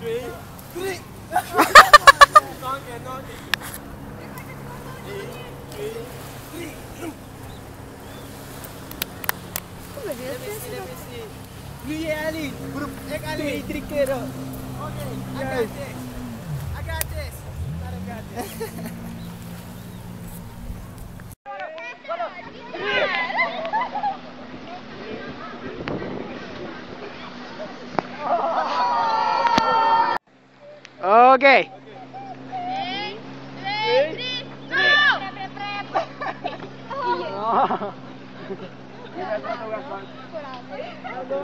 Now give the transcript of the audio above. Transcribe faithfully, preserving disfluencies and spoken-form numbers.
Three. Three. Three alley. Group egg alley. Three kero. Okay. I got this. I got this. I got this. Okay. Three, three, three, three, three, three,